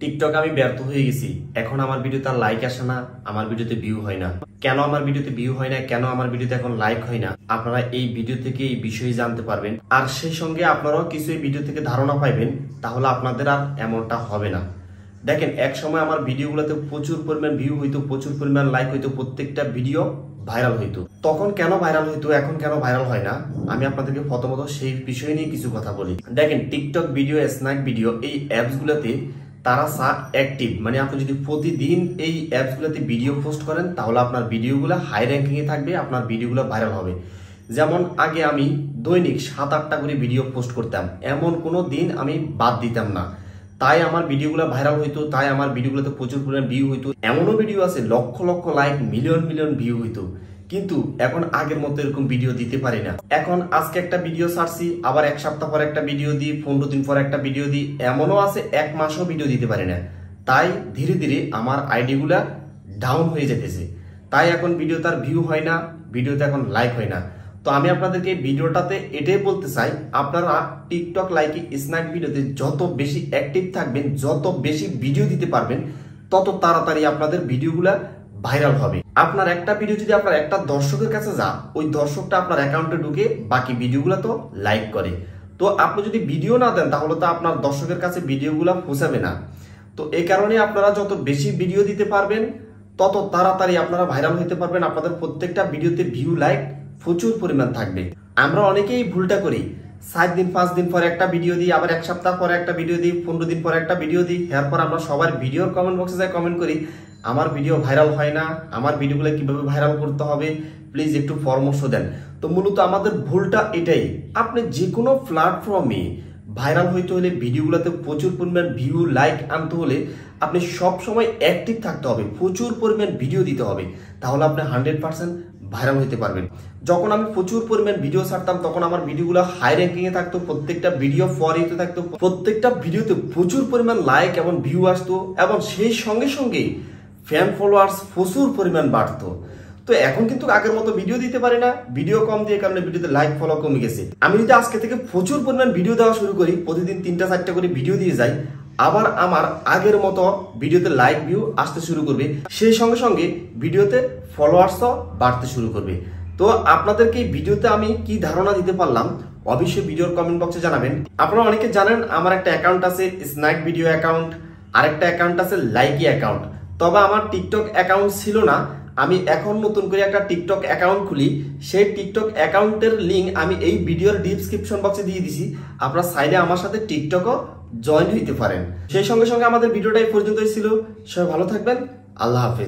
TikTok আমি ব্যর্থ হয়ে গেছি, এখন আমার ভিডিওতে আর লাইক আসে না, আমার ভিডিওতে ভিউ হয় না। কেন আমার ভিডিওতে ভিউ হয় না, কেন আমার ভিডিওতে এখন লাইক হয় না, আপনারা এই ভিডিও থেকে এই বিষয়ে জানতে পারবেন। আর সেই সঙ্গে আপনারাও কিছু এই ভিডিও থেকে ধারণা পাইবেন, তাহলে আপনাদের আর এমনটা হবে না। দেখেন, এক সময় আমার ভিডিওগুলোতে প্রচুর পরিমাণ ভিউ হইতো, প্রচুর পরিমাণ লাইক হইতো, প্রত্যেকটা ভিডিও ভাইরাল হইতো। তখন কেন ভাইরাল হইতো, এখন কেন ভাইরাল হয় না, আমি আপনাদেরকে প্রথমত সেই বিষয় নিয়ে কিছু কথা বলি। দেখেন, টিকটক ভিডিও, স্ন্যাক ভিডিও, এই অ্যাপসগুলোতে তারা অ্যাক্টিভ, মানে আপনি যদি প্রতিদিন এই অ্যাপসগুলোতে ভিডিও পোস্ট করেন তাহলে আপনার ভিডিওগুলো হাই র্যাঙ্কিংয়ে থাকবে, আপনার ভিডিওগুলো ভাইরাল হবে। যেমন আগে আমি দৈনিক 7-8টা করে ভিডিও পোস্ট করতাম, এমন কোনো দিন আমি বাদ দিতাম না, তাই আমার ভিডিওগুলো ভাইরাল হইতো, তাই আমার ভিডিওগুলোতে প্রচুর পরিমাণ ভিউ হইতো। এমনও ভিডিও আছে lakh lakh like, million million view হইতো, কিন্তু এখন আগের মতো এরকম ভিডিও দিতে পারি না। এখন আজকে একটা ভিডিও ছাড়ছি, আবার এক সপ্তাহ পর একটা ভিডিও দিই, 15 দিন পর একটা ভিডিও দিই, এমনও আছে 1 মাসও ভিডিও দিতে পারি না। তাই ধীরে ধীরে আমার আইডিগুলা ডাউন হয়ে যেতেছে, তাই এখন ভিডিও তার ভিউ হয় না, ভিডিওতে এখন লাইক হয় না। তো আমি আপনাদেরকে ভিডিওটাতে এটাই বলতে চাই, আপনারা টিকটক লাইকে স্ন্যাক ভিডিওতে যত বেশি অ্যাক্টিভ থাকবেন, যত বেশি ভিডিও দিতে পারবেন, তত তাড়াতাড়ি আপনাদের ভিডিওগুলা ভাইরাল হবে। আপনার একটা ভিডিও যদি আপনার একটা দর্শকের কাছে যা, ওই দর্শকটা আপনার অ্যাকাউন্টে ঢুকে বাকি ভিডিওগুলো তো লাইক করে। তো আপনি যদি ভিডিও না দেন তাহলে তো আপনার দর্শকের কাছে ভিডিওগুলো পৌঁছাবে না। তো এই কারণে আপনারা যত বেশি ভিডিও দিতে পারবেন তত তাড়াতাড়ি আপনারা ভাইরাল হতে পারবেন, আপনাদের প্রত্যেকটা ভিডিওতে ভিউ লাইক প্রচুর পরিমাণ থাকবে। আমরা অনেকেই ভুলটা করি, 7-5 দিন পরে একটা ভিডিও দিই, আবার 1 সপ্তাহ পরে একটা ভিডিও দিই, 15 দিন পরে একটা ভিডিও দিই। এরপর আমরা সবার ভিডিওর কমেন্ট বক্সে যাই, কমেন্ট করি আমার ভিডিও ভাইরাল হয় না, আমার ভিডিওগুলো কিভাবে ভাইরাল করতে হবে প্লিজ একটু পরামর্শ দেন। তো মূলত আমাদের ভুলটা এটাই, আপনি যে কোনো প্ল্যাটফর্মে ভাইরাল হইতে হলে, ভিডিওগুলোতে প্রচুর পরিমাণ ভিউ লাইক আনতে হলে আপনি সবসময় অ্যাক্টিভ থাকতে হবে, প্রচুর পরিমাণ ভিডিও দিতে হবে, তাহলে আপনি 100% ভাইরাল হইতে পারবেন। যখন আমি প্রচুর পরিমাণ ভিডিও ছাড়তাম তখন আমার ভিডিওগুলো হাই র্যাঙ্কিংয়ে থাকতো, প্রত্যেকটা ভিডিও ফরিতে থাকতো, প্রত্যেকটা ভিডিওতে প্রচুর পরিমাণ লাইক এবং ভিউ আসতো, এবং সেই সঙ্গে সঙ্গে ফ্যান ফলোয়ার্স প্রচুর পরিমাণ বাড়তো। তো এখন কিন্তু আগের মতো ভিডিও দিতে পারি না, ভিডিও কম দিয়ে কারণে ভিডিওতে লাইক ফলো কমে গেছে। আমি যদি আজকে থেকে প্রচুর পরিমাণ ভিডিও দেওয়া শুরু করি, প্রতিদিন 3-4টা করে ভিডিও দিয়ে যাই, আবার আমার আগের মতো ভিডিওতে লাইক ভিউ আসতে শুরু করবে, সেই সঙ্গে সঙ্গে ভিডিওতে ফলোয়ার্সও বাড়তে শুরু করবে। তো আপনাদেরকে এই ভিডিওতে আমি কি ধারণা দিতে পারলাম অবশ্যই ভিডিওর কমেন্ট বক্সে জানাবেন। আপনারা অনেকে জানেন আমার একটা অ্যাকাউন্ট আছে স্ন্যাক ভিডিও অ্যাকাউন্ট, আরেকটা অ্যাকাউন্ট আছে লাইকি অ্যাকাউন্ট। তবে আমার টিকটক অ্যাকাউন্ট ছিল না, আমি এখন নতুন করে একটা টিকটক অ্যাকাউন্ট খুলি, সেই টিকটক অ্যাকাউন্টের লিঙ্ক আমি এই ভিডিওর ডিসক্রিপশন বক্সে দিয়ে দিছি, আপনারা চাইলে আমার সাথে টিকটকও জয়েন হইতে পারেন। সেই সঙ্গে সঙ্গে আমাদের ভিডিওটা এই পর্যন্তই ছিল। সবাই ভালো থাকবেন, আল্লাহ হাফেজ।